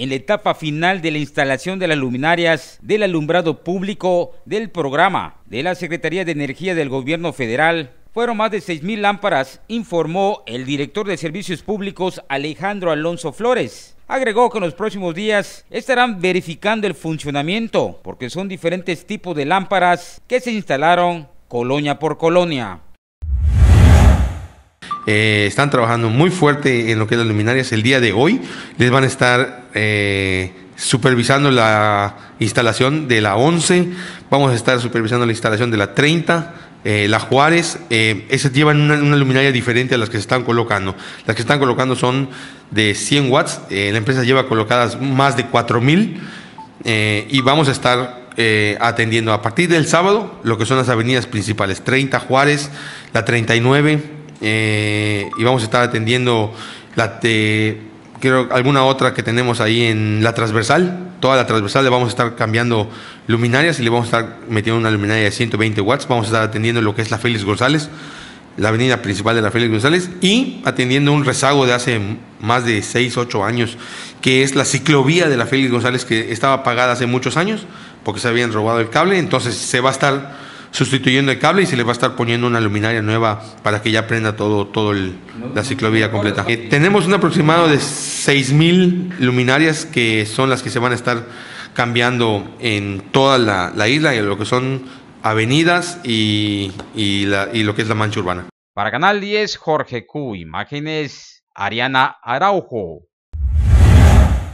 en la etapa final de la instalación de las luminarias del alumbrado público del programa de la Secretaría de Energía del Gobierno Federal. Fueron más de 6,000 lámparas, informó el director de Servicios Públicos Alejandro Alonso Flores. Agregó que en los próximos días estarán verificando el funcionamiento, porque son diferentes tipos de lámparas que se instalaron colonia por colonia. Están trabajando muy fuerte en lo que es las luminarias. El día de hoy les van a estar supervisando la instalación de la 11, vamos a estar supervisando la instalación de la 30, la Juárez. Esas llevan una luminaria diferente a las que se están colocando. Las que se están colocando son de 100 watts, la empresa lleva colocadas más de 4,000 y vamos a estar atendiendo a partir del sábado lo que son las avenidas principales, 30 Juárez, la 39 y vamos a estar atendiendo la creo alguna otra que tenemos ahí en la transversal. Toda la transversal le vamos a estar cambiando luminarias y le vamos a estar metiendo una luminaria de 120 watts. Vamos a estar atendiendo lo que es la Félix González, la avenida principal de la Félix González, y atendiendo un rezago de hace más de 6-8 años, que es la ciclovía de la Félix González, que estaba apagada hace muchos años porque se habían robado el cable. Entonces se va a estar sustituyendo el cable y se le va a estar poniendo una luminaria nueva para que ya prenda la ciclovía completa. Tenemos un aproximado de 6,000 luminarias que son las que se van a estar cambiando en toda la isla, en lo que son avenidas y lo que es la mancha urbana. Para Canal 10, Jorge Q., imágenes Ariana Araujo.